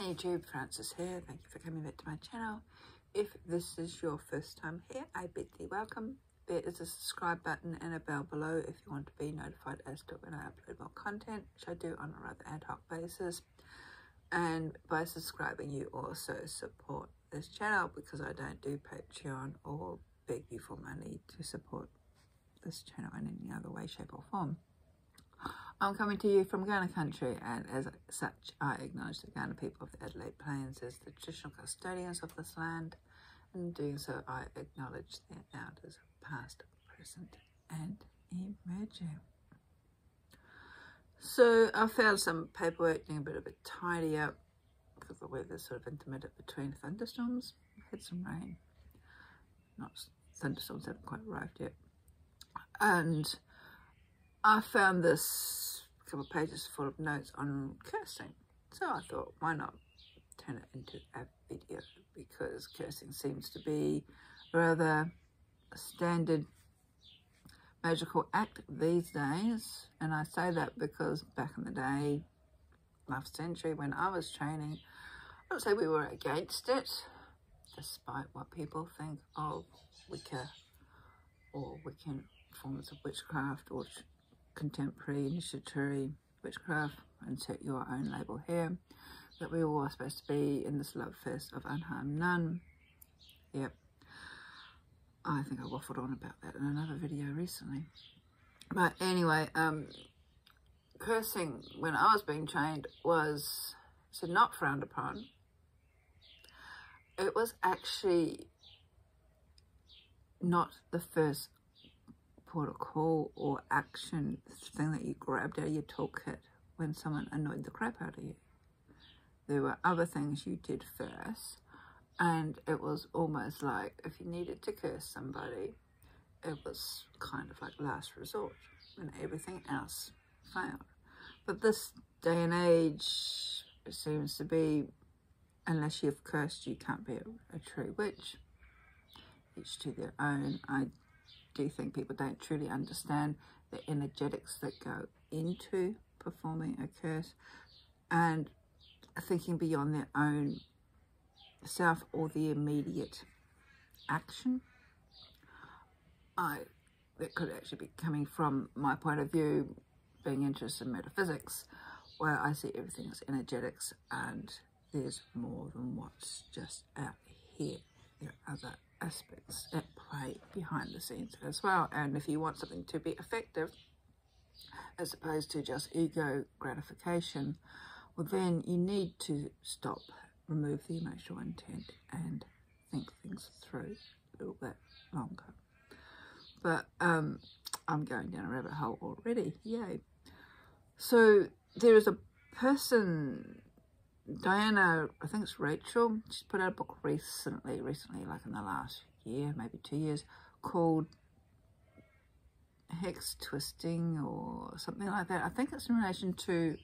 Hi YouTube, Frances here. Thank you for coming back to my channel. If this is your first time here, I bid thee welcome. There is a subscribe button and a bell below if you want to be notified as to when I upload more content, which I do on a rather ad hoc basis. And by subscribing, you also support this channel because I don't do Patreon or beg you for money to support this channel in any other way, shape or form. I'm coming to you from Kaurna country, and as such, I acknowledge the Kaurna people of the Adelaide Plains as the traditional custodians of this land. In doing so, I acknowledge their elders past, present, and emerging. So I found some paperwork, doing a bit of a tidy up because the weather's sort of intermittent between thunderstorms. We had some rain, not thunderstorms haven't quite arrived yet, and I found this couple of pages full of notes on cursing. So I thought, why not turn it into a video, because cursing seems to be rather a standard magical act these days. And I say that because back in the day, last century, when I was training, I would say we were against it, despite what people think of Wicca or Wiccan forms of witchcraft or contemporary initiatory witchcraft. Insert your own label here, that we were all supposed to be in this love fest of unharmed none. Yep, I think I waffled on about that in another video recently. But anyway, cursing when I was being trained was so not frowned upon. It was actually not the first port of call or action thing that you grabbed out of your toolkit when someone annoyed the crap out of you. There were other things you did first, and it was almost like if you needed to curse somebody, it was kind of like last resort when everything else failed. But this day and age, it seems to be, unless you've cursed, you can't be a true witch. Each to their own. I do think people don't truly understand the energetics that go into performing a curse, and thinking beyond their own self or the immediate action. That could actually be coming from my point of view, being interested in metaphysics, where I see everything as energetics, and there's more than what's just out here. There are other aspects at play behind the scenes as well. And if you want something to be effective, as opposed to just ego gratification, well, then you need to stop, remove the emotional intent, and think things through a little bit longer. But I'm going down a rabbit hole already, yay. So there is a person, Diana, I think it's Rachel, she's put out a book recently, like in the last year, maybe 2 years, called Hex Twisting or something like that. I think it's in relation to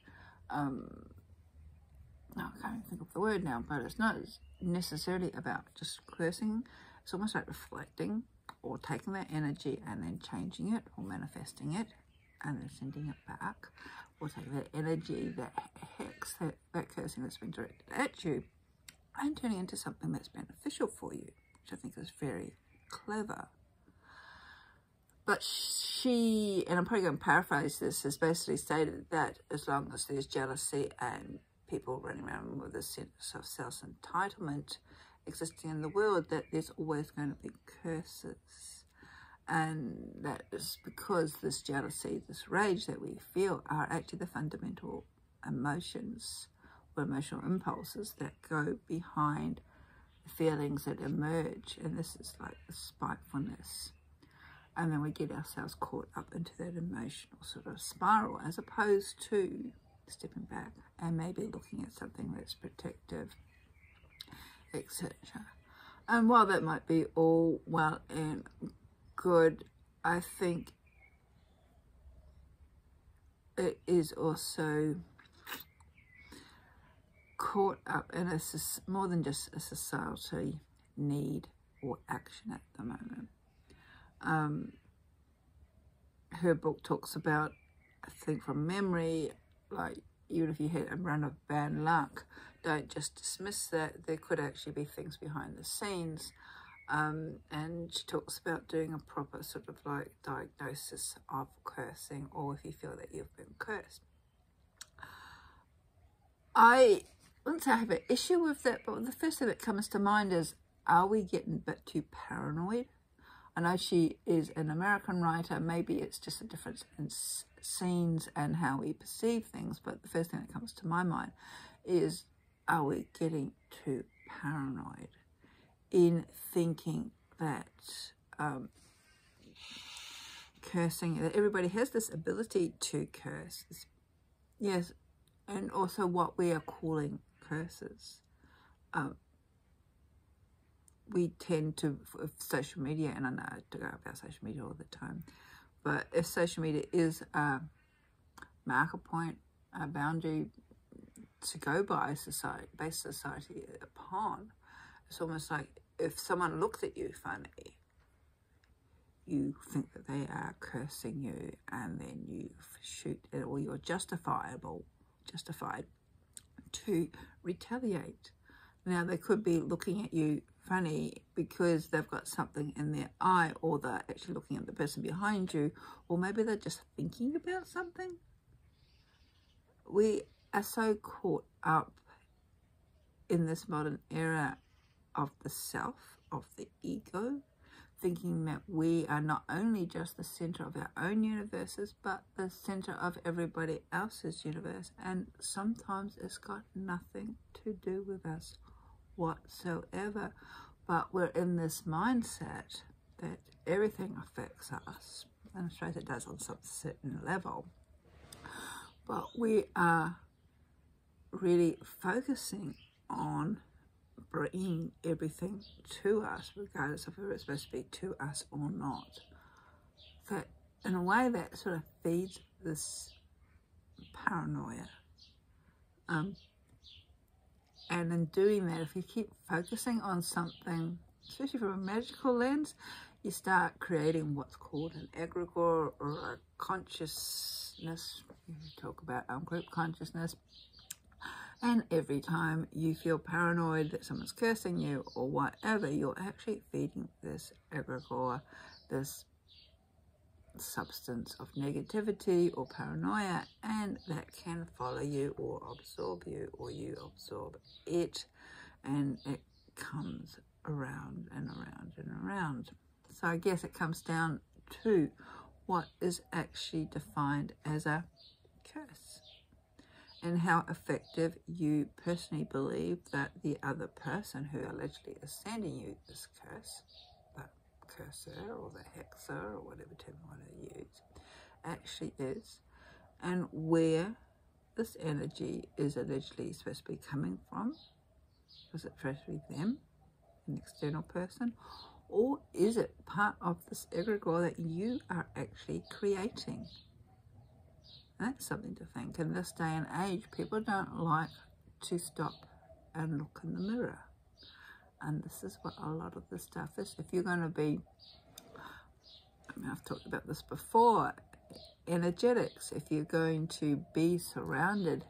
I can't even think of the word now, but it's not necessarily about just cursing. It's almost like reflecting or taking that energy and then changing it or manifesting it and then sending it back, or taking that energy, that hex, that cursing that's been directed at you, and turning it into something that's beneficial for you, which I think is very clever. But she, and I'm probably going to paraphrase this, has basically stated that as long as there's jealousy and people running around with a sense of self-entitlement existing in the world, that there's always going to be curses. And that is because this jealousy, this rage that we feel, are actually the fundamental emotions or emotional impulses that go behind the feelings that emerge. And this is like the spitefulness. And then we get ourselves caught up into that emotional sort of spiral, as opposed to stepping back and maybe looking at something that's protective, etc. And while that might be all well and good, I think it is also caught up in a more than just a society need or action at the moment. Her book talks about, I think from memory, like even if you had a run of bad luck, don't just dismiss that. There could actually be things behind the scenes. And she talks about doing a proper sort of like diagnosis of cursing, or if you feel that you've been cursed. I wouldn't say I have an issue with that, but the first thing that comes to mind is, are we getting a bit too paranoid? I know she is an American writer. Maybe it's just a difference in scenes and how we perceive things, but the first thing that comes to my mind is, are we getting too paranoid in thinking that cursing, that everybody has this ability to curse? Yes, and also what we are calling curses. We tend to, if social media, and I know I talk about social media all the time, but if social media is a marker point, a boundary to go by, society, based society upon, it's almost like if someone looks at you funny, you think that they are cursing you, and then you shoot, or you're justified to retaliate. Now, they could be looking at you funny because they've got something in their eye, or they're actually looking at the person behind you, or maybe they're just thinking about something. We are so caught up in this modern era of the self, of the ego, thinking that we are not only just the center of our own universes, but the center of everybody else's universe. And sometimes it's got nothing to do with us whatsoever, but we're in this mindset that everything affects us, and I suppose it does on some certain level, but we are really focusing on bringing everything to us, regardless of whether it's supposed to be to us or not. But in a way, that sort of feeds this paranoia. And in doing that, if you keep focusing on something, especially from a magical lens, you start creating what's called an egregore, or a consciousness. We talk about group consciousness. And every time you feel paranoid that someone's cursing you or whatever, you're actually feeding this egregore, this substance of negativity or paranoia, and that can follow you or absorb you, or you absorb it, and it comes around and around and around. So I guess it comes down to what is actually defined as a curse, and how effective you personally believe that the other person who allegedly is sending you this curse, cursor or the hexer or whatever term you want to use, actually is, and where this energy is allegedly supposed to be coming from. Was it supposed to be them, an external person, or is it part of this egregore that you are actually creating? That's something to think. In this day and age, people don't like to stop and look in the mirror. And this is what a lot of this stuff is. If you're going to be, I mean, I've talked about this before, energetics. If you're going to be surrounded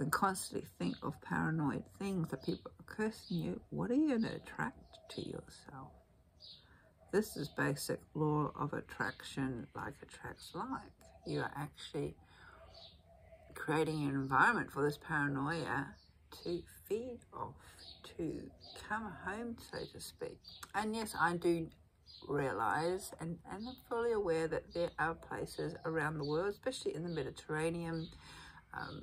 and constantly think of paranoid things that people are cursing you, what are you going to attract to yourself? This is basic law of attraction, like attracts like. You are actually creating an environment for this paranoia to feed off, to come home, so to speak. And yes, I do realize and I'm fully aware that there are places around the world, especially in the Mediterranean,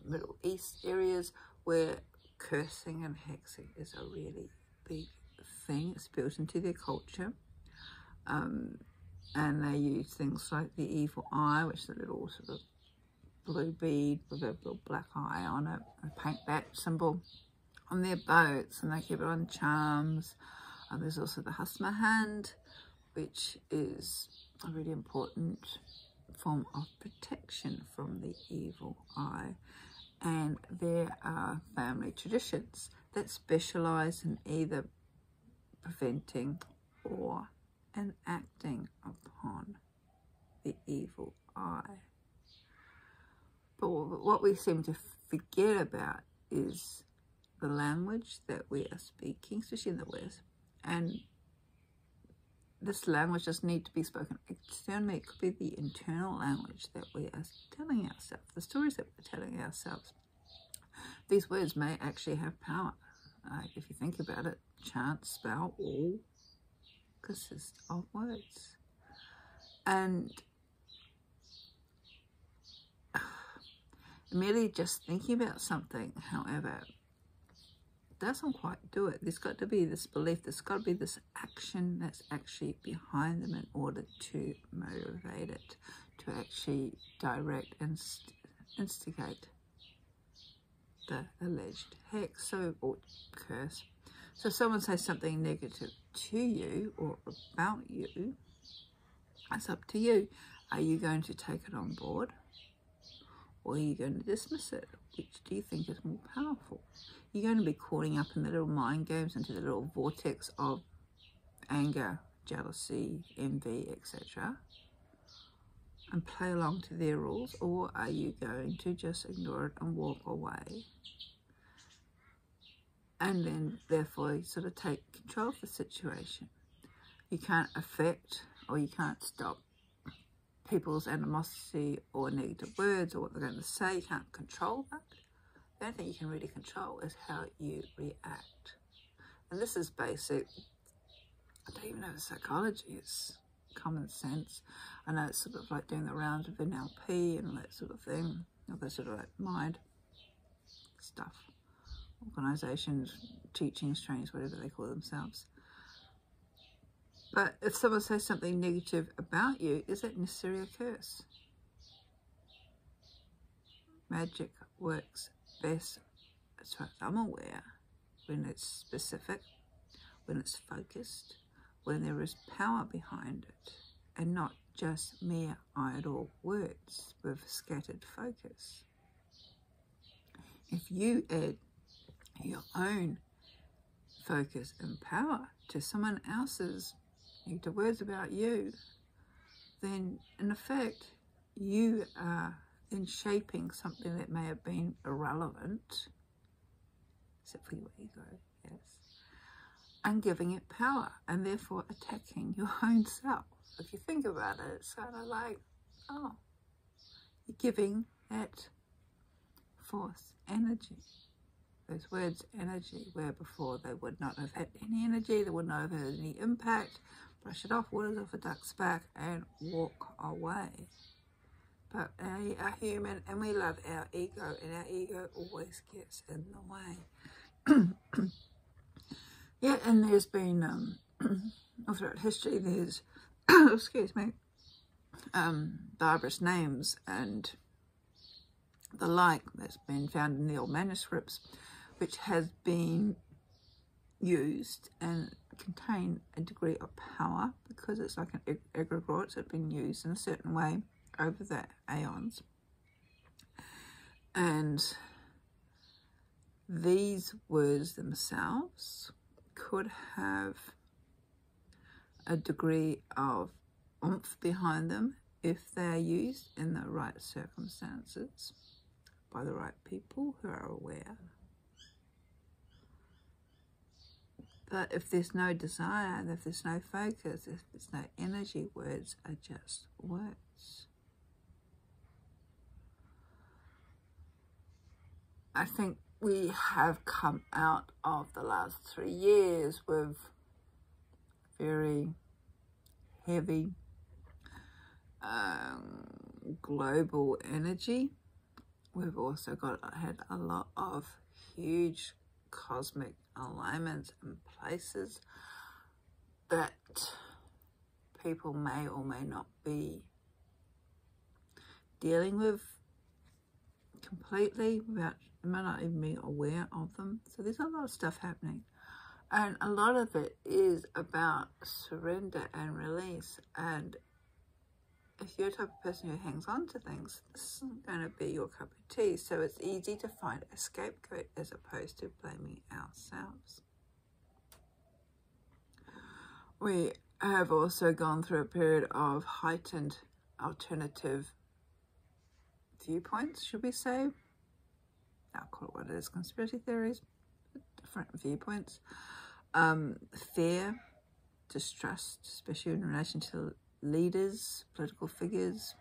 Middle East areas, where cursing and hexing is a really big thing. It's built into their culture, and they use things like the evil eye, which is a little sort of blue bead with a little black eye on it, and paint that symbol on their boats, and they keep it on charms. There's also the hamsa hand, which is a really important form of protection from the evil eye. And there are family traditions that specialize in either preventing or enacting upon the evil eye. But what we seem to forget about is the language that we are speaking, especially in the West. And this language doesn't need to be spoken externally. It could be the internal language that we are telling ourselves, the stories that we're telling ourselves. These words may actually have power. If you think about it, chant, spell, all consist of words. And merely just thinking about something, however, doesn't quite do it. There's got to be this belief, there's got to be this action that's actually behind them in order to motivate it, to actually direct and instigate the alleged hex, so, or curse. So if someone says something negative to you or about you, it's up to you. Are you going to take it on board? Or are you going to dismiss it? Which do you think is more powerful? You're going to be caught up in the little mind games, into the little vortex of anger, jealousy, envy, etc. And play along to their rules. Or are you going to just ignore it and walk away? And then, therefore, sort of take control of the situation. You can't affect, or you can't stop people's animosity or negative words or what they're going to say. You can't control that. The only thing you can really control is how you react. And this is basic, I don't even know if it's psychology, it's common sense. I know it's sort of like doing the rounds of NLP and all that sort of thing, all that sort of like mind stuff, organisations, teachings, trainings, whatever they call themselves. But if someone says something negative about you, is it necessarily a curse? Magic works best, as far as I'm aware, when it's specific, when it's focused, when there is power behind it, and not just mere idle words with scattered focus. If you add your own focus and power to someone else's negative words about you, then in effect you are then shaping something that may have been irrelevant, except for your ego, yes, and giving it power, and therefore attacking your own self. If you think about it, it's kind of like, oh, you're giving that force, energy. Those words, energy, where before they would not have had any energy, they would not have had any impact. Brush it off, water it off a duck's back, and walk away. But we are human and we love our ego, and our ego always gets in the way. Yeah, and there's been, all throughout history, there's, excuse me, barbarous names and the like that's been found in the old manuscripts, which has been used and contain a degree of power, because it's like an egregore, it's been used in a certain way over the aeons. And these words themselves could have a degree of oomph behind them if they're used in the right circumstances, by the right people who are aware. But if there's no desire, and if there's no focus, if there's no energy, words are just words. I think we have come out of the last 3 years with very heavy global energy. We've also had a lot of huge cosmic alignments and places that people may or may not be dealing with completely, without, they may not even be aware of them. So there's a lot of stuff happening. And a lot of it is about surrender and release. And if you're the type of person who hangs on to things, this isn't going to be your cup of tea. So it's easy to find a scapegoat as opposed to blaming ourselves. We have also gone through a period of heightened alternative viewpoints, should we say. I'll call it what it is, conspiracy theories. But different viewpoints. Fear, distrust, especially in relation to leaders, political figures,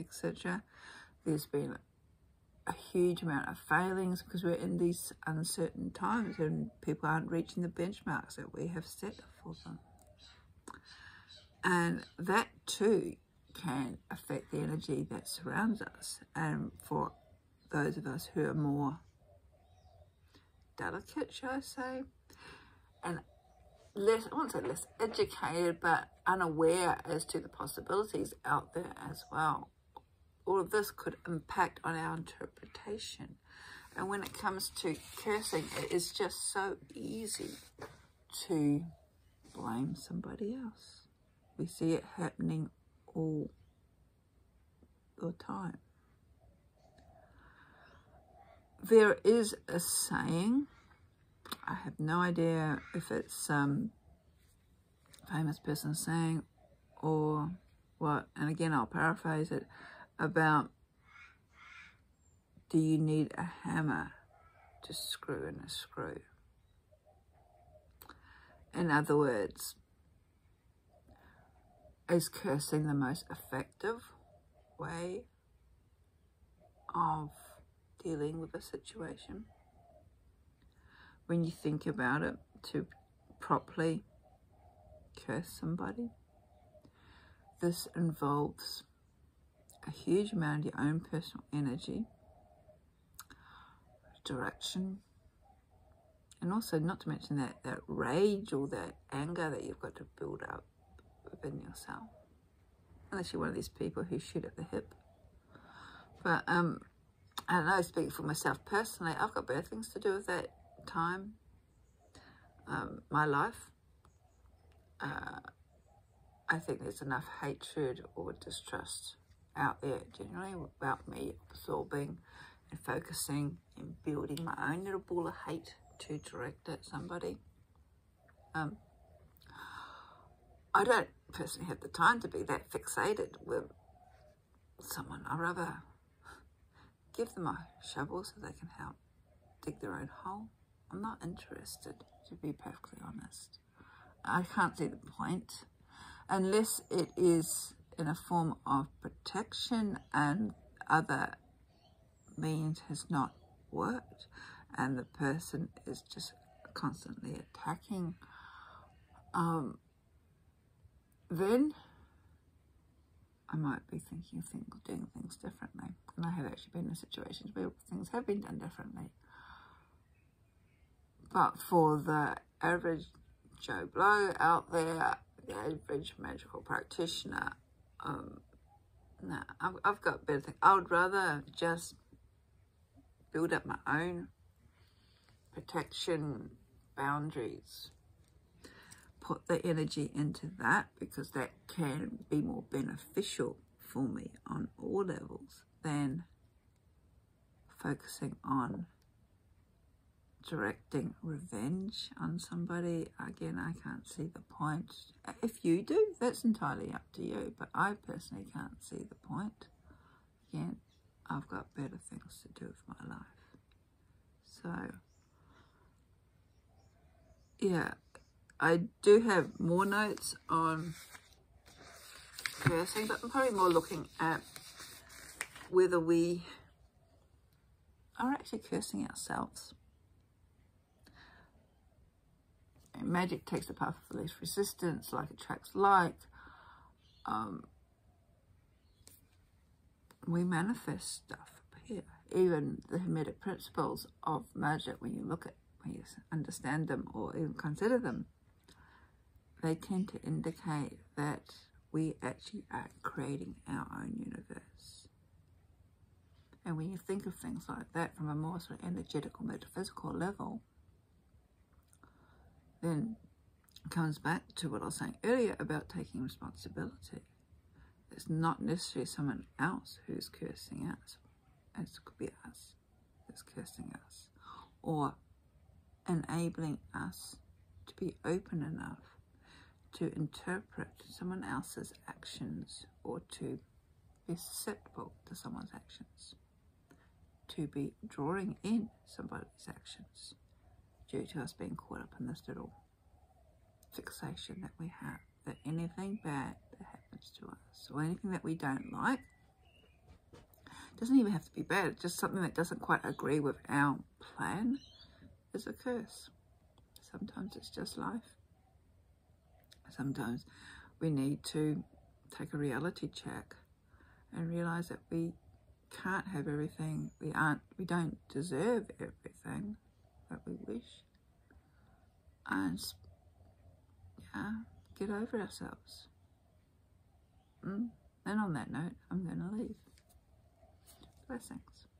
etc. There's been a huge amount of failings because we're in these uncertain times and people aren't reaching the benchmarks that we have set for them. And that too can affect the energy that surrounds us. And for those of us who are more delicate, shall I say, and less, I won't say less educated, but unaware as to the possibilities out there as well. All of this could impact on our interpretation. And when it comes to cursing, it is just so easy to blame somebody else. We see it happening all the time. There is a saying, I have no idea if it's some famous person saying or what, and again I'll paraphrase it, about do you need a hammer to screw in a screw? In other words, is cursing the most effective way of dealing with a situation? When you think about it, to properly curse somebody, this involves a huge amount of your own personal energy, direction, and also not to mention that rage or that anger that you've got to build up within yourself, unless you're one of these people who shoot at the hip. But I don't know, speaking for myself personally, I've got bad things to do with that time, my life. I think there's enough hatred or distrust out there generally about me absorbing and focusing and building my own little ball of hate to direct at somebody. I don't personally have the time to be that fixated with someone. I'd rather give them a shovel so they can help dig their own hole. I'm not interested, to be perfectly honest. I can't see the point unless it is in a form of protection and other means has not worked and the person is just constantly attacking. Then I might be thinking of doing things differently. And I have actually been in situations where things have been done differently. But for the average Joe Blow out there, the average magical practitioner, no, I've got better things. I would rather just build up my own protection boundaries. Put the energy into that because that can be more beneficial for me on all levels than focusing on directing revenge on somebody. Again, I can't see the point. If you do, that's entirely up to you, but I personally can't see the point. Again, I've got better things to do with my life. So, yeah, I do have more notes on cursing, but I'm probably more looking at whether we are actually cursing ourselves. Magic takes the path of least resistance, like attracts like. We manifest stuff here. Even the Hermetic principles of magic, when you look at, when you understand them or even consider them, they tend to indicate that we actually are creating our own universe. And when you think of things like that from a more sort of energetic or metaphysical level, then it comes back to what I was saying earlier about taking responsibility. It's not necessarily someone else who's cursing us. It could be us that's cursing us. Or enabling us to be open enough to interpret someone else's actions or to be susceptible to someone's actions. To be drawing in somebody's actions. due to us being caught up in this little fixation that we have, that anything bad that happens to us or anything that we don't like doesn't even have to be bad, it's just something that doesn't quite agree with our plan is a curse. Sometimes it's just life. Sometimes we need to take a reality check and realize that we can't have everything, we don't deserve everything that we wish, and yeah, get over ourselves. And on that note, I'm going to leave. Blessings.